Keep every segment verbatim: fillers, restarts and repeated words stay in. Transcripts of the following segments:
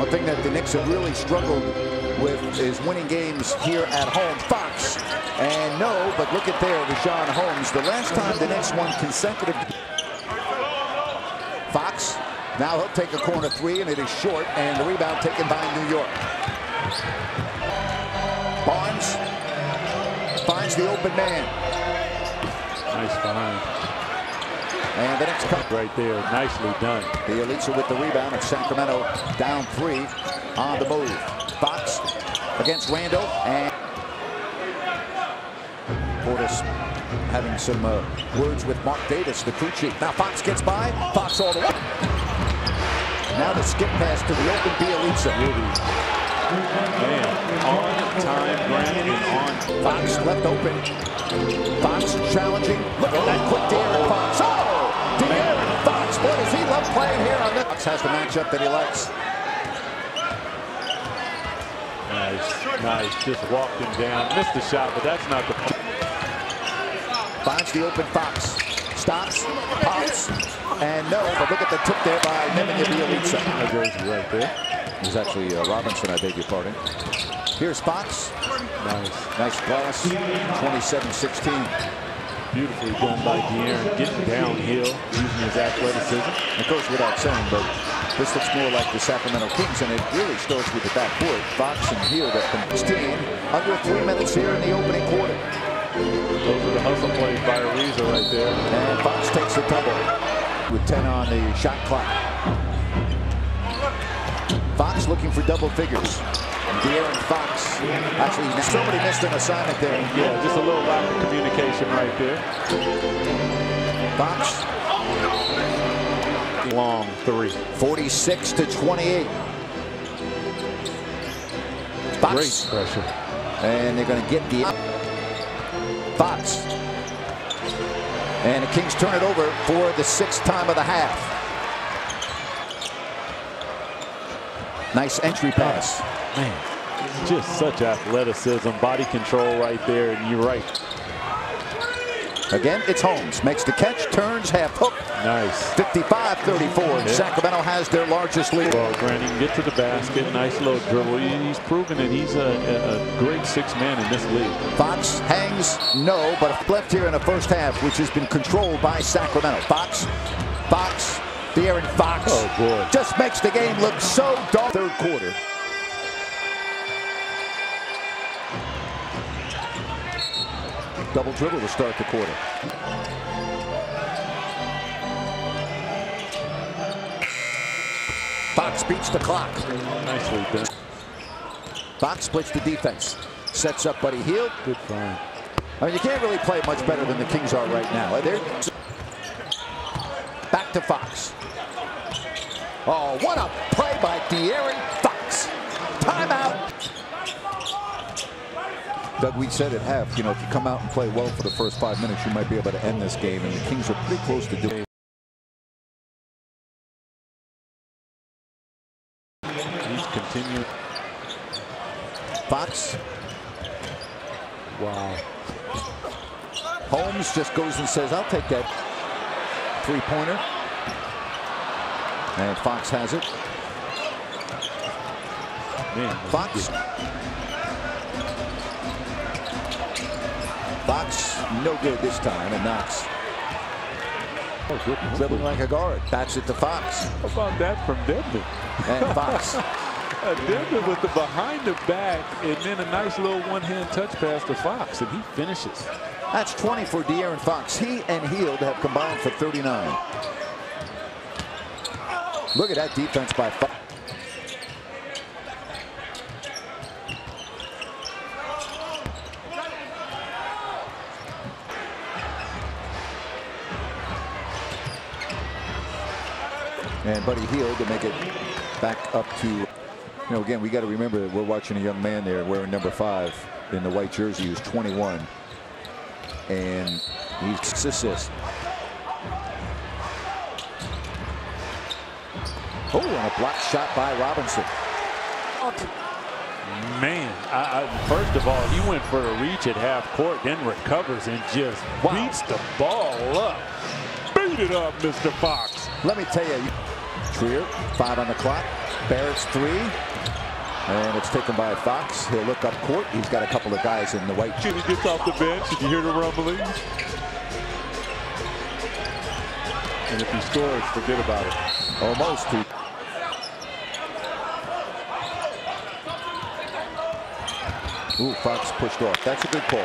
One thing that the Knicks have really struggled with is winning games here at home. Fox, and no, but look at there, Deshaun Holmes. The last time the Knicks won consecutive. Fox, now he'll take a corner three, and it is short, and the rebound taken by New York. Barnes finds the open man. Nice find. And the next cut right there, nicely done. The Bjelica with the rebound of Sacramento, down three on the move. Fox against Randall, and Portis having some uh, words with Marc Davis, the crew chief. Now Fox gets by, Fox all the way. Now the skip pass to the open Bjelica. Man, on time, Brandon, on. Fox left open. Fox challenging. Look at that quick De'Aaron Fox. Oh! De'Aaron Fox, boy, does he love playing here on this. Fox has the matchup that he likes. Nice, nice. Just walked him down. Missed the shot, but that's not the point. Finds the open Fox. Stops, pops, and no. But look at the tip there by Nemanja Bjelica. Right there. It was actually uh, Robinson, I beg your pardon. Here's Fox. Nice. Nice glass. twenty-seven sixteen. Beautifully done by De'Aaron, getting downhill, using his athleticism. It goes without saying, but this looks more like the Sacramento Kings, and it really starts with the backcourt. Fox and Hield at the sixteen, under three minutes here in the opening quarter. Those are the hustle plays by Ariza right there. And Fox takes the double with ten on the shot clock. Fox looking for double figures. De'Aaron Fox, actually, somebody missed an assignment there. Yeah, just a little lack of communication right there. Fox. Long three. forty-six to twenty-eight. Fox. Great pressure. And they're going to get the Fox. And the Kings turn it over for the sixth time of the half. Nice entry pass. Man, just such athleticism, body control right there, and you're right. Again, it's Holmes. Makes the catch, turns, half hook. Nice. fifty-five thirty-four. Sacramento has their largest lead. Well, Grant, he can get to the basket. Nice little dribble. He's proven that he's a, a, a great sixth man in this league. Fox hangs no, but left here in the first half, which has been controlled by Sacramento. Fox, Fox, De'Aaron Fox. Oh, boy. Just makes the game look so dark. Third quarter. Double dribble to start the quarter. Fox beats the clock. Nicely done. Fox splits the defense. Sets up Buddy Hield. Good find. I mean, you can't really play much better than the Kings are right now. They're back to Fox. Oh, what a play by De'Aaron Fox. Timeout. Doug, we said at half, you know, if you come out and play well for the first five minutes, you might be able to end this game, and the Kings are pretty close to doing it. He's continuing. Fox. Wow. Holmes just goes and says, I'll take that three-pointer. And Fox has it. Man, Fox. Fox, no good this time, and Knox. Oh, good. Dribbling like a guard. Bats it to Fox. How about that from Denver? And Fox. Denver with the behind the back, and then a nice little one-hand touch pass to Fox, and he finishes. That's twenty for De'Aaron Fox. He and Hield have combined for thirty-nine. Look at that defense by Fox. And Buddy Hield to make it back up to, you know, again, we got to remember that we're watching a young man there wearing number five in the white jersey who's twenty-one. And he's assist. Oh, and a blocked shot by Robinson. Man, I, I, first of all, he went for a reach at half court, then recovers and just wow. Beats the ball up. Beat it up, Mister Fox. Let me tell you, Trier, five on the clock. Barrett's three. And it's taken by Fox. He'll look up court. He's got a couple of guys in the white. He gets off the bench. Did you hear the rumbling? And if he scores, forget about it. Almost. He Ooh, Fox pushed off. That's a good call.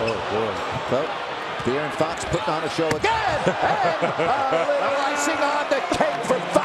Oh, boy. Well, De'Aaron Fox putting on a show again. And a little icing on the cake for Fox.